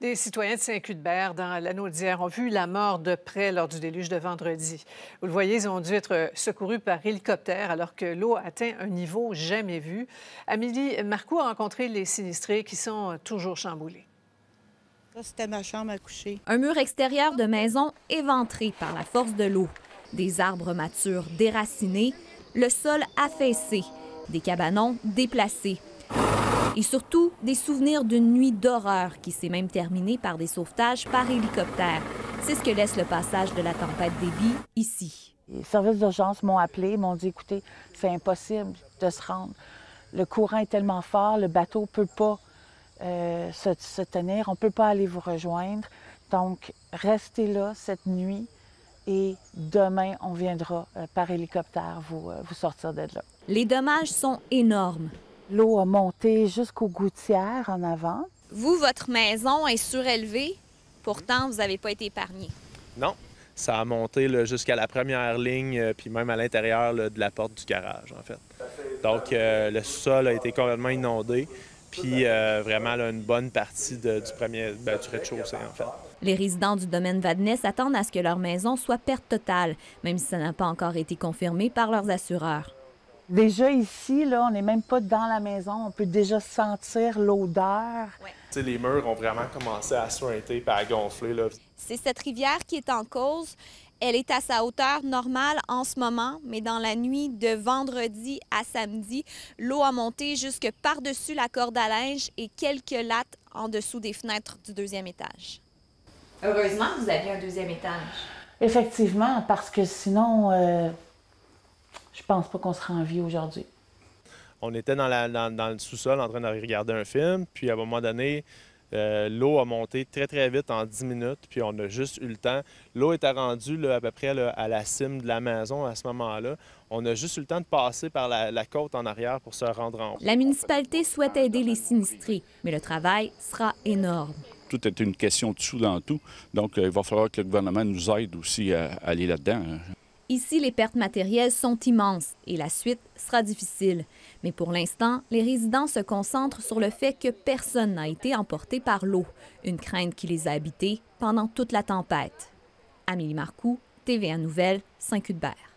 Des citoyens de Saint-Cuthbert, dans la Nouaudière, ont vu la mort de près lors du déluge de vendredi. Vous le voyez, ils ont dû être secourus par hélicoptère alors que l'eau atteint un niveau jamais vu. Amélie Marcoux a rencontré les sinistrés qui sont toujours chamboulés. Ça, c'était ma chambre à coucher. Un mur extérieur de maison éventré par la force de l'eau. Des arbres matures déracinés, le sol affaissé, des cabanons déplacés. Et surtout, des souvenirs d'une nuit d'horreur qui s'est même terminée par des sauvetages par hélicoptère. C'est ce que laisse le passage de la tempête Debbie ici. Les services d'urgence m'ont appelé, m'ont dit « Écoutez, c'est impossible de se rendre. Le courant est tellement fort, le bateau ne peut pas se tenir, on ne peut pas aller vous rejoindre. Donc, restez là cette nuit et demain, on viendra par hélicoptère vous sortir de là. » Les dommages sont énormes. L'eau a monté jusqu'aux gouttières en avant. Vous, votre maison est surélevée. Pourtant, vous n'avez pas été épargné. Non. Ça a monté jusqu'à la première ligne, puis même à l'intérieur de la porte du garage, en fait. Donc, le sol a été complètement inondé. Puis vraiment, là, une bonne partie du rez-de-chaussée, en fait. Les résidents du domaine Vadnais s'attendent à ce que leur maison soit perte totale, même si ça n'a pas encore été confirmé par leurs assureurs. Déjà ici, là, on n'est même pas dans la maison. On peut déjà sentir l'odeur. Ouais. Les murs ont vraiment commencé à suinter et à gonfler. C'est cette rivière qui est en cause. Elle est à sa hauteur normale en ce moment, mais dans la nuit de vendredi à samedi, l'eau a monté jusque par-dessus la corde à linge et quelques lattes en dessous des fenêtres du deuxième étage. Heureusement que vous aviez un deuxième étage. Effectivement, parce que sinon... Je pense pas qu'on sera en vie aujourd'hui. On était dans le sous-sol en train de regarder un film, puis à un moment donné, l'eau a monté très, très vite en 10 minutes, puis on a juste eu le temps. L'eau était rendue là, à peu près là, à la cime de la maison à ce moment-là. On a juste eu le temps de passer par la côte en arrière pour se rendre en haut. La municipalité souhaite aider les sinistrés, mais le travail sera énorme. Tout est une question de sous dans tout, donc il va falloir que le gouvernement nous aide aussi à aller là-dedans. Ici, les pertes matérielles sont immenses et la suite sera difficile. Mais pour l'instant, les résidents se concentrent sur le fait que personne n'a été emporté par l'eau, une crainte qui les a habités pendant toute la tempête. Amélie Marcoux, TVA Nouvelles, Saint-Cuthbert.